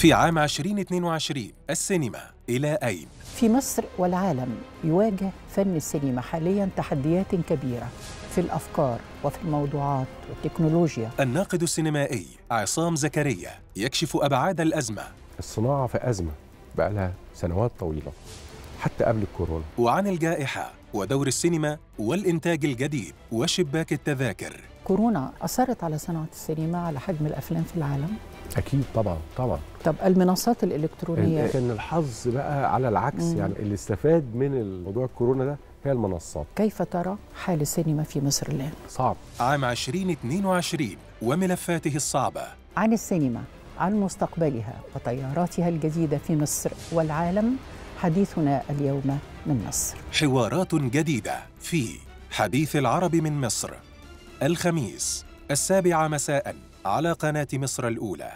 في عام 2022 السينما إلى أين؟ في مصر والعالم يواجه فن السينما حالياً تحديات كبيرة في الأفكار وفي الموضوعات والتكنولوجيا. الناقد السينمائي عصام زكريا يكشف أبعاد الأزمة. الصناعة في أزمة بقى لها سنوات طويلة حتى قبل الكورونا. وعن الجائحة ودور السينما والإنتاج الجديد وشباك التذاكر. كورونا أثرت على صناعة السينما، على حجم الأفلام في العالم. أكيد طبعا. طب المنصات الإلكترونية؟ لكن الحظ بقى على العكس، يعني اللي استفاد من الموضوع الكورونا ده هي المنصات. كيف ترى حال السينما في مصر الآن؟ صعب. عام 2022 وملفاته الصعبة. عن السينما، عن مستقبلها وتياراتها الجديدة في مصر والعالم، حديثنا اليوم من مصر. حوارات جديدة في حديث العرب من مصر، الخميس 7:00 مساء على قناة مصر الأولى.